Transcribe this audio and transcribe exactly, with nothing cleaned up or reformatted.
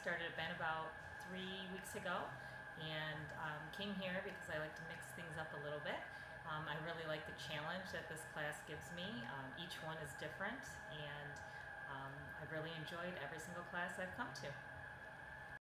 started a band about three weeks ago, and um, came here because I like to mix things up a little bit. Um, I really like the challenge that this class gives me. Um, each one is different, and um, I've really enjoyed every single class I've come to.